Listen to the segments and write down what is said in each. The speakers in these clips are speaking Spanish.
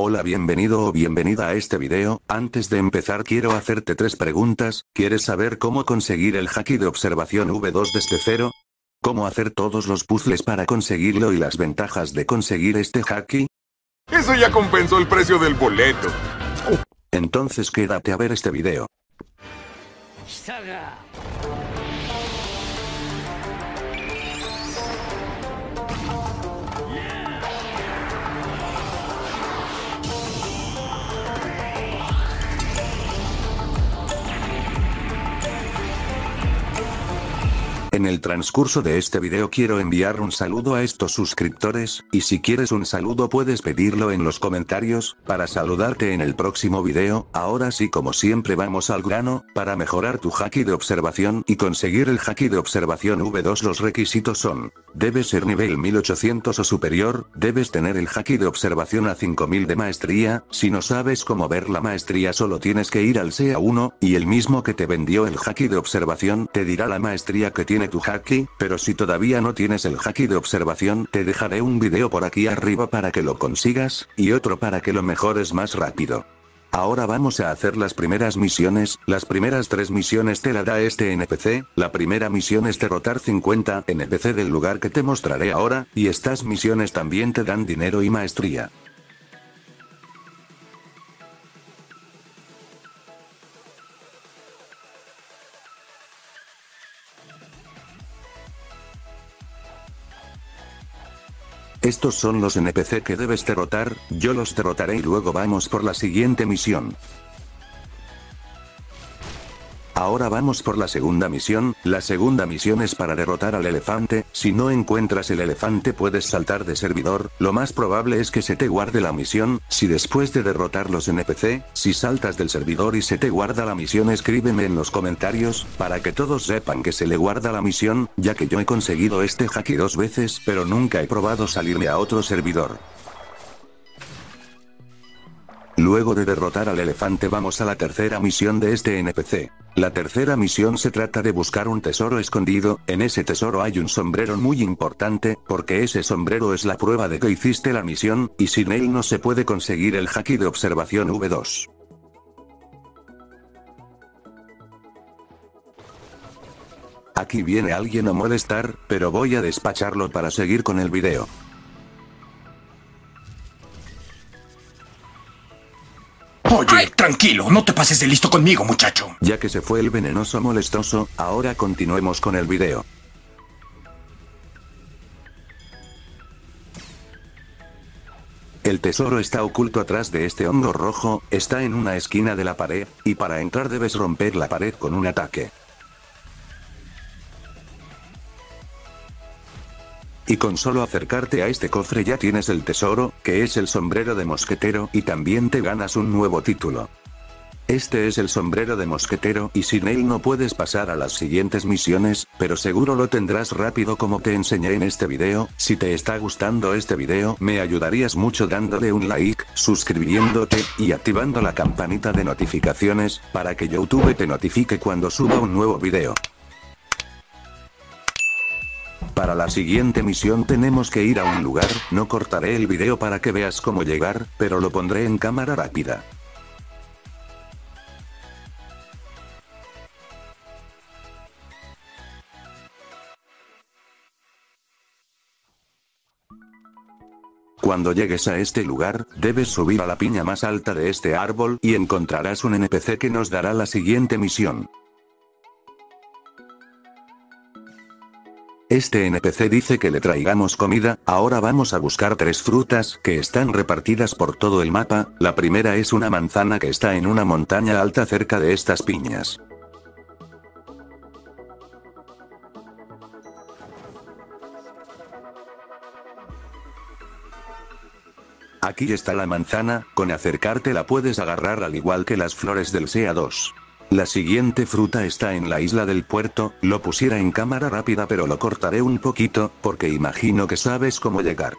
Hola, bienvenido o bienvenida a este video. Antes de empezar quiero hacerte tres preguntas. ¿Quieres saber cómo conseguir el haki de observación V2 desde cero? ¿Cómo hacer todos los puzzles para conseguirlo y las ventajas de conseguir este haki? Eso ya compensó el precio del boleto. Entonces quédate a ver este video. Saga. En el transcurso de este video quiero enviar un saludo a estos suscriptores, y si quieres un saludo puedes pedirlo en los comentarios, para saludarte en el próximo video. Ahora sí, como siempre vamos al grano. Para mejorar tu haki de observación y conseguir el haki de observación V2 los requisitos son: debes ser nivel 1800 o superior, debes tener el haki de observación a 5000 de maestría. Si no sabes cómo ver la maestría solo tienes que ir al SEA1, y el mismo que te vendió el haki de observación te dirá la maestría que tiene tu haki, pero si todavía no tienes el haki de observación te dejaré un video por aquí arriba para que lo consigas, y otro para que lo mejores más rápido. Ahora vamos a hacer las primeras misiones. Las primeras tres misiones te la da este NPC. La primera misión es derrotar 50 NPC del lugar que te mostraré ahora, y estas misiones también te dan dinero y maestría. Estos son los NPC que debes derrotar, yo los derrotaré y luego vamos por la siguiente misión. Ahora vamos por la segunda misión. La segunda misión es para derrotar al elefante. Si no encuentras el elefante puedes saltar de servidor, lo más probable es que se te guarde la misión. Si después de derrotar los NPC, si saltas del servidor y se te guarda la misión, escríbeme en los comentarios, para que todos sepan que se le guarda la misión, ya que yo he conseguido este haki dos veces, pero nunca he probado salirme a otro servidor. Luego de derrotar al elefante vamos a la tercera misión de este NPC. La tercera misión se trata de buscar un tesoro escondido. En ese tesoro hay un sombrero muy importante, porque ese sombrero es la prueba de que hiciste la misión, y sin él no se puede conseguir el haki de observación V2. Aquí viene alguien a molestar, pero voy a despacharlo para seguir con el video. Oye, ay, tranquilo, no te pases de listo conmigo, muchacho. Ya que se fue el venenoso molestoso, ahora continuemos con el video. El tesoro está oculto atrás de este hongo rojo, está en una esquina de la pared, y para entrar debes romper la pared con un ataque. Y con solo acercarte a este cofre ya tienes el tesoro, que es el sombrero de mosquetero, y también te ganas un nuevo título. Este es el sombrero de mosquetero y sin él no puedes pasar a las siguientes misiones, pero seguro lo tendrás rápido como te enseñé en este video. Si te está gustando este video me ayudarías mucho dándole un like, suscribiéndote y activando la campanita de notificaciones, para que YouTube te notifique cuando suba un nuevo video. Para la siguiente misión tenemos que ir a un lugar, no cortaré el video para que veas cómo llegar, pero lo pondré en cámara rápida. Cuando llegues a este lugar, debes subir a la piña más alta de este árbol y encontrarás un NPC que nos dará la siguiente misión. Este NPC dice que le traigamos comida. Ahora vamos a buscar tres frutas que están repartidas por todo el mapa. La primera es una manzana que está en una montaña alta cerca de estas piñas. Aquí está la manzana, con acercarte la puedes agarrar al igual que las flores del SEA2. La siguiente fruta está en la isla del puerto, lo pusiera en cámara rápida pero lo cortaré un poquito, porque imagino que sabes cómo llegar.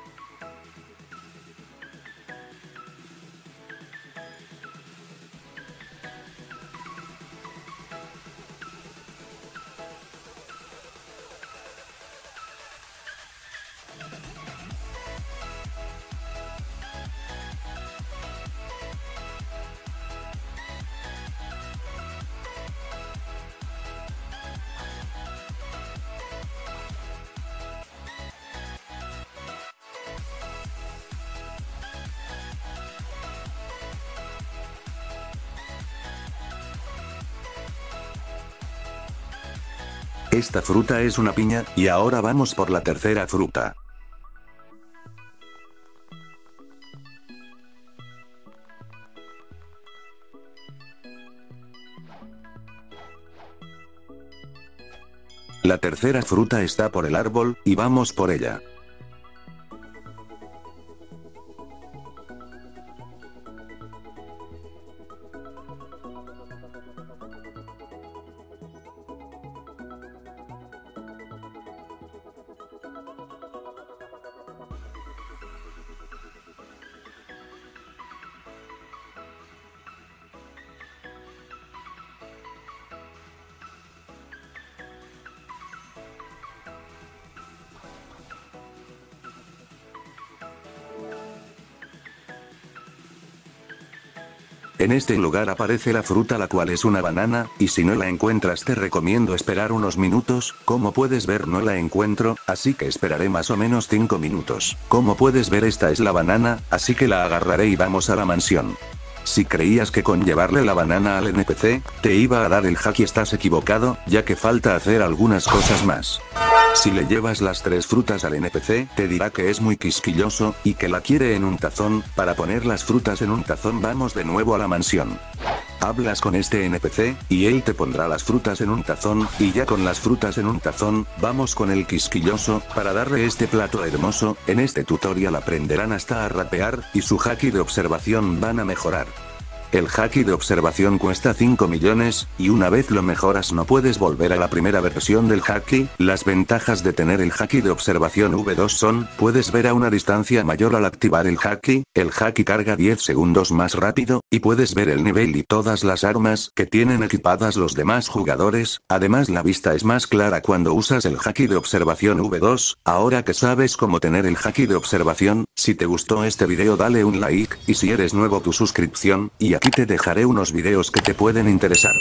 Esta fruta es una piña, y ahora vamos por la tercera fruta. La tercera fruta está por el árbol, y vamos por ella. En este lugar aparece la fruta, la cual es una banana, y si no la encuentras te recomiendo esperar unos minutos. Como puedes ver no la encuentro, así que esperaré más o menos 5 minutos. Como puedes ver esta es la banana, así que la agarraré y vamos a la mansión. Si creías que con llevarle la banana al NPC, te iba a dar el haki, estás equivocado, ya que falta hacer algunas cosas más. Si le llevas las 3 frutas al NPC, te dirá que es muy quisquilloso, y que la quiere en un tazón. Para poner las frutas en un tazón vamos de nuevo a la mansión. Hablas con este NPC, y él te pondrá las frutas en un tazón, y ya con las frutas en un tazón, vamos con el quisquilloso, para darle este plato hermoso. En este tutorial aprenderán hasta a rapear, y su haki de observación van a mejorar. El haki de observación cuesta 5 millones, y una vez lo mejoras no puedes volver a la primera versión del haki. Las ventajas de tener el haki de observación V2 son, puedes ver a una distancia mayor al activar el haki carga 10 segundos más rápido, y puedes ver el nivel y todas las armas que tienen equipadas los demás jugadores. Además la vista es más clara cuando usas el haki de observación V2, ahora que sabes cómo tener el haki de observación. Si te gustó este video dale un like, y si eres nuevo tu suscripción, y aquí te dejaré unos videos que te pueden interesar.